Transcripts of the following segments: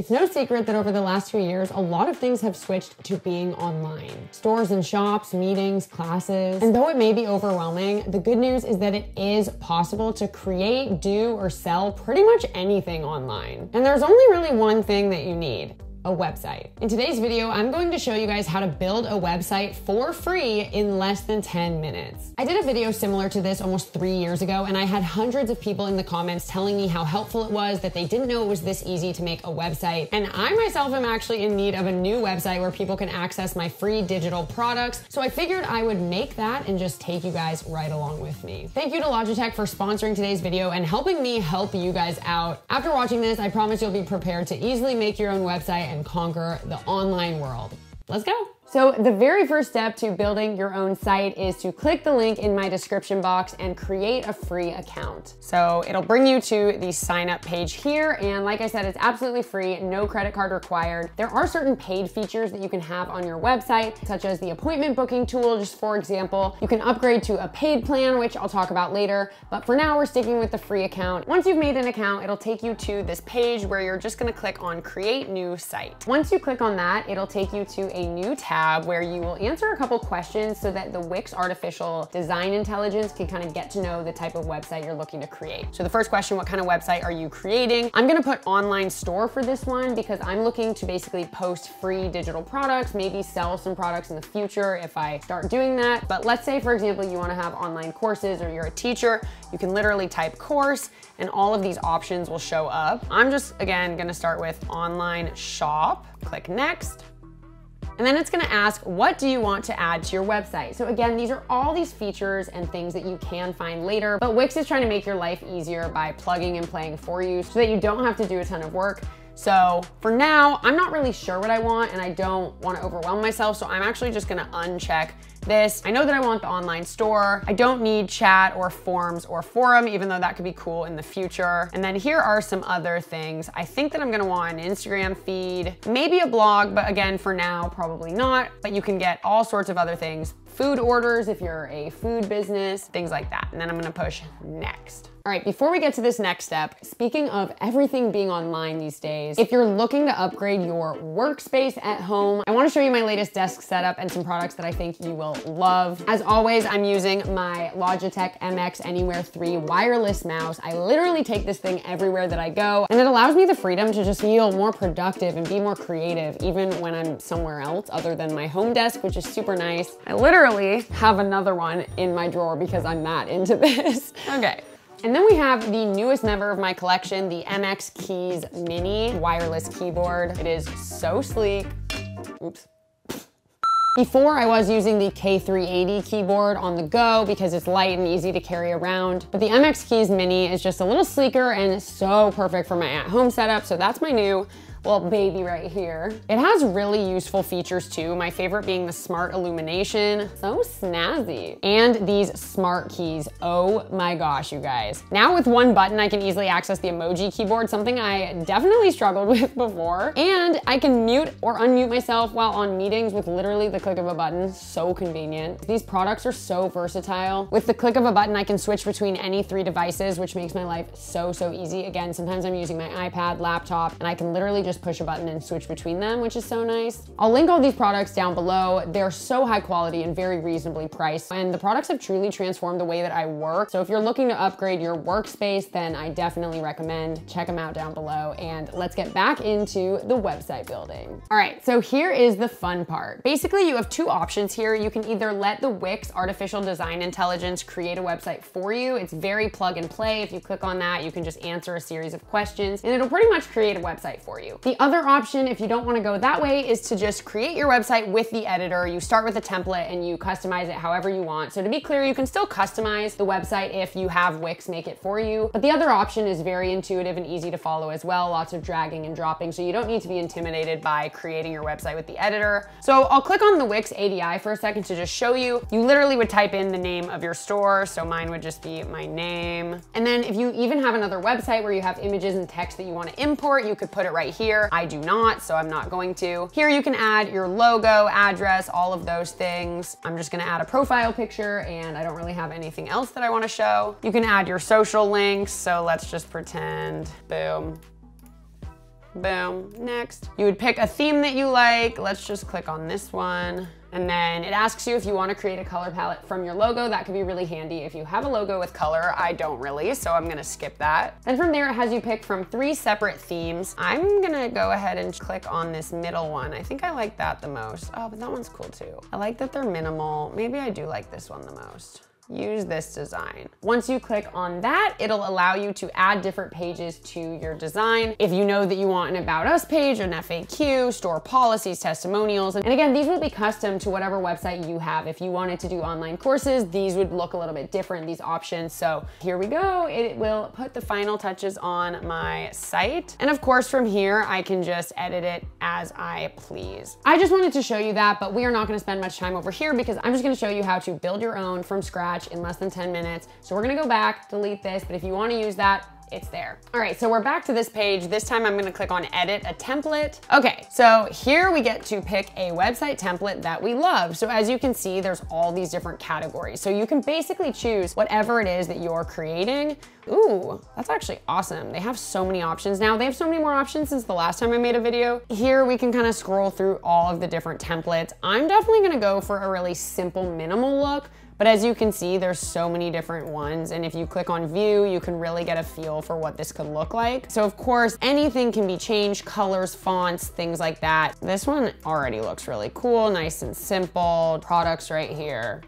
It's no secret that over the last few years, a lot of things have switched to being online. Stores and shops, meetings, classes. And though it may be overwhelming, the good news is that it is possible to create, do, or sell pretty much anything online. And there's only really one thing that you need: a website. In today's video, I'm going to show you guys how to build a website for free in less than 10 minutes. I did a video similar to this almost 3 years ago, and I had hundreds of people in the comments telling me how helpful it was, that they didn't know it was this easy to make a website. And I myself am actually in need of a new website where people can access my free digital products. So I figured I would make that and just take you guys right along with me. Thank you to Logitech for sponsoring today's video and helping me help you guys out. After watching this, I promise you'll be prepared to easily make your own website and conquer the online world. Let's go. So the very first step to building your own site is to click the link in my description box and create a free account. So it'll bring you to the sign up page here. And like I said, it's absolutely free, no credit card required. There are certain paid features that you can have on your website, such as the appointment booking tool, just for example. You can upgrade to a paid plan, which I'll talk about later, but for now we're sticking with the free account. Once you've made an account, it'll take you to this page where you're just gonna click on Create New Site. Once you click on that, it'll take you to a new tab where you will answer a couple questions so that the Wix artificial design intelligence can kind of get to know the type of website you're looking to create. So the first question, what kind of website are you creating? I'm gonna put online store for this one because I'm looking to basically post free digital products, maybe sell some products in the future if I start doing that. But let's say, for example, you wanna have online courses or you're a teacher, you can literally type course and all of these options will show up. I'm just, again, gonna start with online shop, click next. And then it's gonna ask, what do you want to add to your website? So again, these are all these features and things that you can find later, but Wix is trying to make your life easier by plugging and playing for you so that you don't have to do a ton of work. So for now, I'm not really sure what I want and I don't wanna overwhelm myself, so I'm actually just gonna uncheck this. I know that I want the online store. I don't need chat or forms or forum, even though that could be cool in the future. And then here are some other things. I think that I'm gonna want an Instagram feed, maybe a blog, but again, for now, probably not. But you can get all sorts of other things. Food orders, if you're a food business, things like that. And then I'm gonna push next. All right, before we get to this next step, speaking of everything being online these days, if you're looking to upgrade your workspace at home, I wanna show you my latest desk setup and some products that I think you will love. As always, I'm using my Logitech MX Anywhere 3 wireless mouse. I literally take this thing everywhere that I go, and it allows me the freedom to just feel more productive and be more creative, even when I'm somewhere else other than my home desk, which is super nice. I literally have another one in my drawer because I'm that into this. Okay. And then we have the newest member of my collection, the MX Keys Mini wireless keyboard. It is so sleek. Oops. Before, I was using the K380 keyboard on the go because it's light and easy to carry around, but the MX Keys Mini is just a little sleeker and so perfect for my at-home setup, so that's my new little baby right here. It has really useful features too, my favorite being the smart illumination, so snazzy, and these smart keys. Oh my gosh, you guys. Now with one button, I can easily access the emoji keyboard, something I definitely struggled with before, and I can mute or unmute myself while on meetings with literally the click of a button. So convenient. These products are so versatile. With the click of a button, I can switch between any three devices, which makes my life so, so easy. Again, sometimes I'm using my iPad, laptop, and I can literally just push a button and switch between them, which is so nice. I'll link all these products down below. They're so high quality and very reasonably priced, and the products have truly transformed the way that I work. So if you're looking to upgrade your workspace, then I definitely recommend check them out down below. And let's get back into the website building. All right, so here is the fun part. Basically, you have two options here. You can either let the Wix artificial design intelligence create a website for you. It's very plug and play. If you click on that, you can just answer a series of questions and it'll pretty much create a website for you. The other option, if you don't want to go that way, is to just create your website with the editor. You start with a template and you customize it however you want. So to be clear, you can still customize the website if you have Wix make it for you. But the other option is very intuitive and easy to follow as well. Lots of dragging and dropping. So you don't need to be intimidated by creating your website with the editor. So I'll click on the Wix ADI for a second to just show you. You literally would type in the name of your store. So mine would just be my name. And then if you even have another website where you have images and text that you want to import, you could put it right here. I do not, so I'm not going to. Here you can add your logo, address, all of those things. I'm just gonna add a profile picture and I don't really have anything else that I wanna show. You can add your social links, so let's just pretend, boom. boom, next. You would pick a theme that you like. Let's just click on this one. And then it asks you if you want to create a color palette from your logo. That could be really handy if you have a logo with color. I don't really, so I'm gonna skip that. And from there, it has you pick from 3 separate themes. I'm gonna go ahead and click on this middle one. I think I like that the most. Oh, but that one's cool too. I like that they're minimal. Maybe I do like this one the most. Use this design. Once you click on that, it'll allow you to add different pages to your design. If you know that you want an About Us page, an FAQ, store policies, testimonials. And again, these will be custom to whatever website you have. If you wanted to do online courses, these would look a little bit different, these options. So here we go. It will put the final touches on my site. And of course, from here, I can just edit it as I please. I just wanted to show you that, but we are not gonna spend much time over here because I'm just gonna show you how to build your own from scratch in less than 10 minutes. So we're gonna go back, delete this, but if you wanna use that, it's there. All right, so we're back to this page. This time I'm gonna click on edit a template. Okay, so here we get to pick a website template that we love. So as you can see, there's all these different categories. So you can basically choose whatever it is that you're creating. Ooh, that's actually awesome. They have so many options now. They have so many more options since the last time I made a video. Here we can kind of scroll through all of the different templates. I'm definitely gonna go for a really simple, minimal look. But as you can see, there's so many different ones. And if you click on view, you can really get a feel for what this could look like. So of course, anything can be changed, colors, fonts, things like that. This one already looks really cool, nice and simple. Products right here.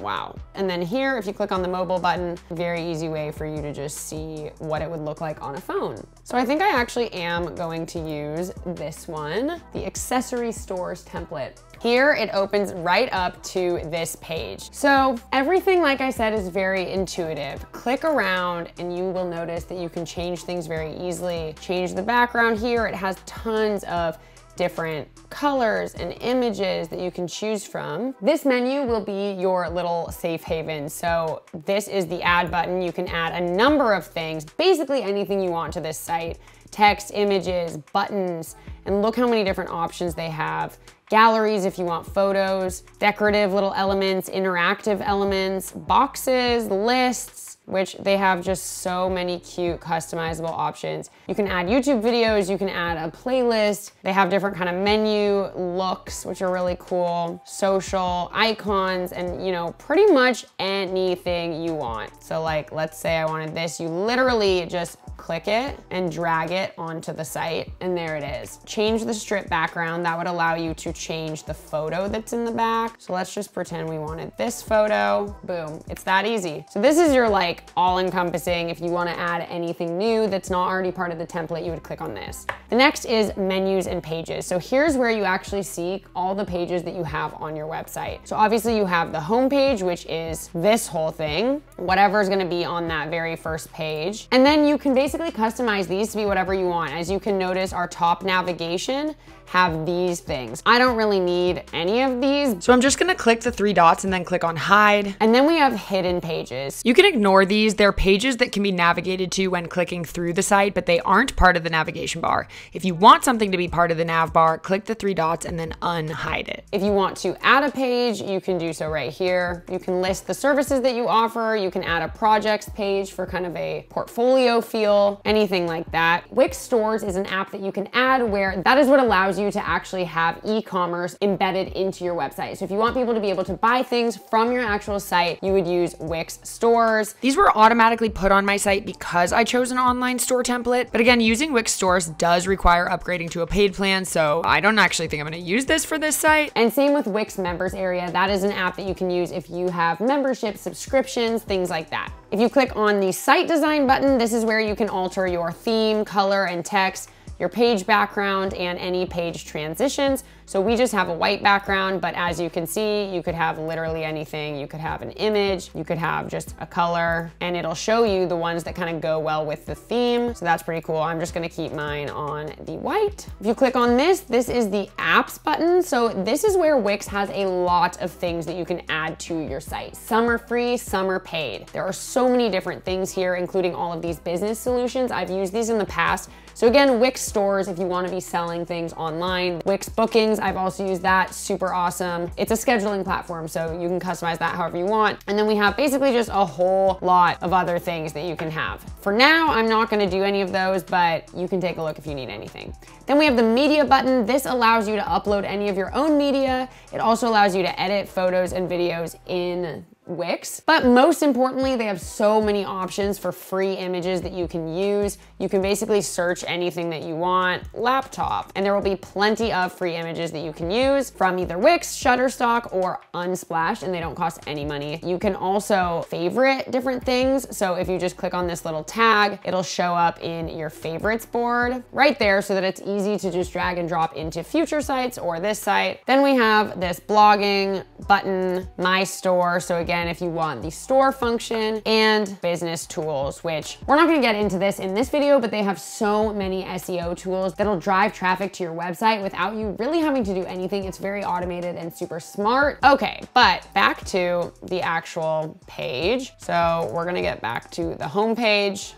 Wow. And then here, if you click on the mobile button, very easy way for you to just see what it would look like on a phone. So I think I actually am going to use this one, the accessory stores template. Here it opens right up to this page. So everything, like I said, is very intuitive. Click around and you will notice that you can change things very easily. Change the background here. It has tons of different colors and images that you can choose from. This menu will be your little safe haven. So this is the add button. You can add a number of things, basically anything you want to this site, text, images, buttons, and look how many different options they have. Galleries if you want photos, decorative little elements, interactive elements, boxes, lists, which they have just so many cute customizable options. You can add YouTube videos, you can add a playlist. They have different kind of menu looks, which are really cool, social icons, and you know, pretty much anything you want. So like, let's say I wanted this, you literally just click it and drag it onto the site, and there it is. Change the strip background. That would allow you to change the photo that's in the back. So let's just pretend we wanted this photo. Boom, it's that easy. So this is your like all-encompassing. If you wanna add anything new that's not already part of the template, you would click on this. The next is menus and pages. So here's where you actually see all the pages that you have on your website. So obviously you have the home page, which is this whole thing, whatever's gonna be on that very first page. And then you can basically customize these to be whatever you want. As you can notice, our top navigation have these things. I don't really need any of these. So I'm just gonna click the 3 dots and then click on hide. And then we have hidden pages. You can ignore these. They're pages that can be navigated to when clicking through the site, but they aren't part of the navigation bar. If you want something to be part of the nav bar, click the 3 dots and then unhide it. If you want to add a page, you can do so right here. You can list the services that you offer. You can add a projects page for kind of a portfolio feel. Anything like that. Wix Stores is an app that you can add where that is what allows you to actually have e-commerce embedded into your website. So if you want people to be able to buy things from your actual site, you would use Wix Stores. These were automatically put on my site because I chose an online store template. But again, using Wix Stores does require upgrading to a paid plan. So I don't actually think I'm gonna use this for this site. And same with Wix Members Area. That is an app that you can use if you have memberships, subscriptions, things like that. If you click on the site design button, this is where you can alter your theme, color, and text, your page background, and any page transitions. So we just have a white background, but as you can see, you could have literally anything. You could have an image, you could have just a color, and it'll show you the ones that kind of go well with the theme. So that's pretty cool. I'm just gonna keep mine on the white. If you click on this, this is the apps button. So this is where Wix has a lot of things that you can add to your site. Some are free, some are paid. There are so many different things here, including all of these business solutions. I've used these in the past So again, Wix Stores if you want to be selling things online. Wix Bookings, I've also used that, super awesome. It's a scheduling platform, so you can customize that however you want. And then we have basically just a whole lot of other things that you can have. For now, I'm not going to do any of those, but you can take a look if you need anything. Then we have the media button. This allows you to upload any of your own media. It also allows you to edit photos and videos in Wix. But most importantly, they have so many options for free images that you can use. You can basically search anything that you want, laptop, and there will be plenty of free images that you can use from either Wix, Shutterstock, or Unsplash, and they don't cost any money. You can also favorite different things. So if you just click on this little tag, it'll show up in your favorites board right there so that it's easy to just drag and drop into future sites or this site. Then we have this blogging button, My Store. So again, if you want the store function, and business tools, which we're not going to get into this in this video, but they have so many SEO tools that'll drive traffic to your website without you really having to do anything. It's very automated and super smart. Okay, but back to the actual page. So we're going to get back to the home page.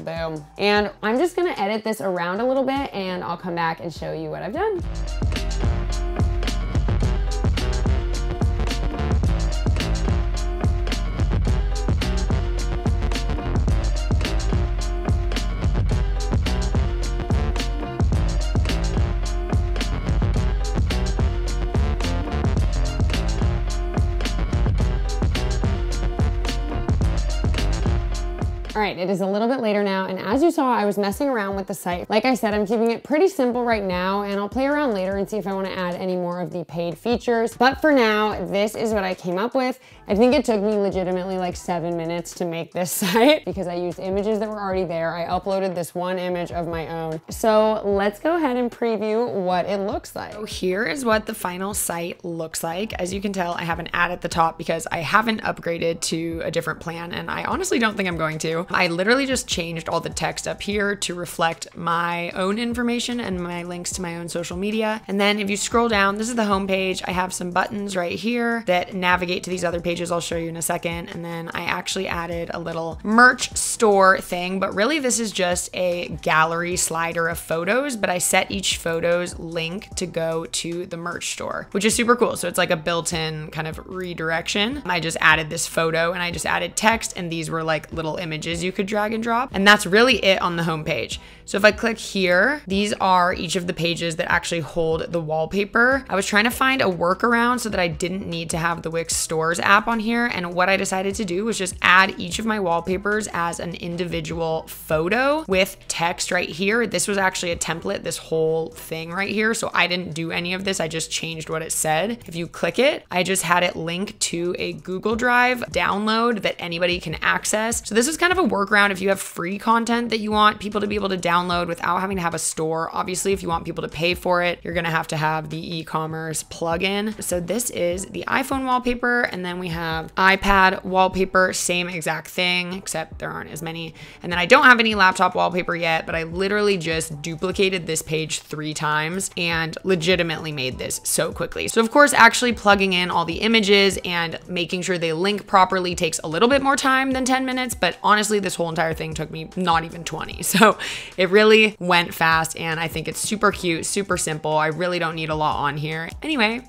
Boom. And I'm just going to edit this around a little bit and I'll come back and show you what I've done. All right, it is a little bit later now, and as you saw, I was messing around with the site. Like I said, I'm keeping it pretty simple right now, and I'll play around later and see if I want to add any more of the paid features. But for now, this is what I came up with. I think it took me legitimately like 7 minutes to make this site because I used images that were already there. I uploaded this one image of my own. So let's go ahead and preview what it looks like. So here is what the final site looks like. As you can tell, I have an ad at the top because I haven't upgraded to a different plan, and I honestly don't think I'm going to. I literally just changed all the text up here to reflect my own information and my links to my own social media. And then if you scroll down, this is the home page. I have some buttons right here that navigate to these other pages. I'll show you in a second. And then I actually added a little merch store thing, but really this is just a gallery slider of photos, but I set each photo's link to go to the merch store, which is super cool. So it's like a built-in kind of redirection. I just added this photo and I just added text, and these were like little images you could drag and drop. And that's really it on the home page. So if I click here, these are each of the pages that actually hold the wallpaper. I was trying to find a workaround so that I didn't need to have the Wix Stores app on here. And what I decided to do was just add each of my wallpapers as an individual photo with text right here. This was actually a template, this whole thing right here. So I didn't do any of this. I just changed what it said. If you click it, I just had it link to a Google Drive download that anybody can access. So this is kind of a workaround if you have free content that you want people to be able to download without having to have a store. Obviously, if you want people to pay for it, you're gonna have the e-commerce plugin. So this is the iPhone wallpaper, and then we have iPad wallpaper, same exact thing, except there aren't as many. And then I don't have any laptop wallpaper yet, but I literally just duplicated this page 3 times and legitimately made this so quickly. So of course, actually plugging in all the images and making sure they link properly takes a little bit more time than 10 minutes, but honestly, this whole entire thing took me not even 20. So it really went fast, and I think it's super cute, super simple. I really don't need a lot on here. Anyway,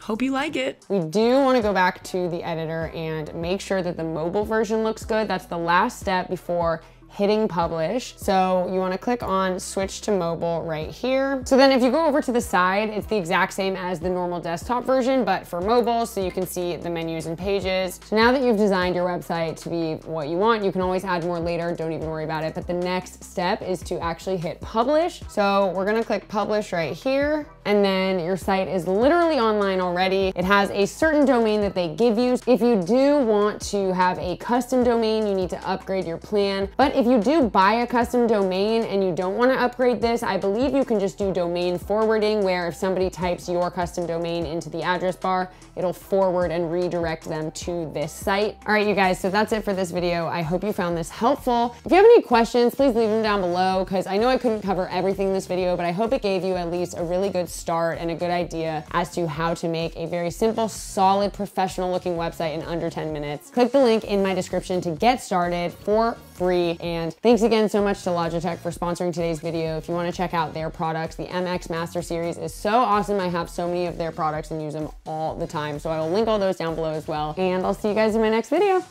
hope you like it. We do want to go back to the editor and make sure that the mobile version looks good. That's the last step before hitting publish. So you want to click on switch to mobile right here. So then if you go over to the side, it's the exact same as the normal desktop version, but for mobile, so you can see the menus and pages. So now that you've designed your website to be what you want, you can always add more later. Don't even worry about it. But the next step is to actually hit publish. So we're going to click publish right here. And then your site is literally online already. It has a certain domain that they give you. If you do want to have a custom domain, you need to upgrade your plan. But if you do buy a custom domain and you don't want to upgrade this, I believe you can just do domain forwarding, where if somebody types your custom domain into the address bar, it'll forward and redirect them to this site. All right, you guys, so that's it for this video. I hope you found this helpful. If you have any questions, please leave them down below, because I know I couldn't cover everything in this video, but I hope it gave you at least a really good start and a good idea as to how to make a very simple, solid, professional looking website in under 10 minutes. Click the link in my description to get started for free. And thanks again so much to Logitech for sponsoring today's video. If you want to check out their products, the MX Master series is so awesome. I have so many of their products and use them all the time. So I will link all those down below as well. And I'll see you guys in my next video.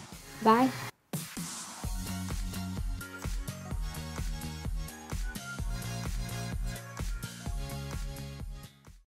Bye.